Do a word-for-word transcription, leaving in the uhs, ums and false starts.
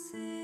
say